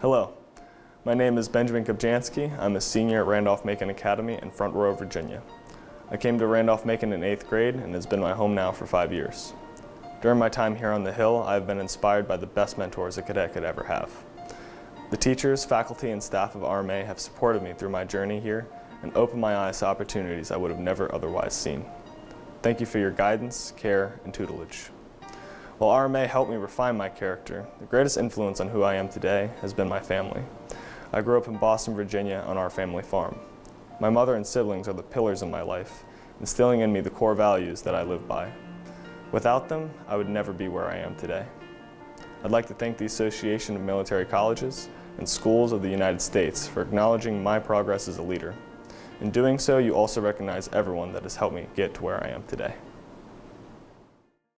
Hello, my name is Benjamin Kopjanski. I'm a senior at Randolph-Macon Academy in Front Royal, Virginia. I came to Randolph-Macon in 8th grade and has been my home now for 5 years. During my time here on the Hill, I have been inspired by the best mentors a cadet could ever have. The teachers, faculty, and staff of RMA have supported me through my journey here and opened my eyes to opportunities I would have never otherwise seen. Thank you for your guidance, care, and tutelage. While RMA helped me refine my character, the greatest influence on who I am today has been my family. I grew up in Boston, Virginia on our family farm. My mother and siblings are the pillars of my life, instilling in me the core values that I live by. Without them, I would never be where I am today. I'd like to thank the Association of Military Colleges and Schools of the United States for acknowledging my progress as a leader. In doing so, you also recognize everyone that has helped me get to where I am today.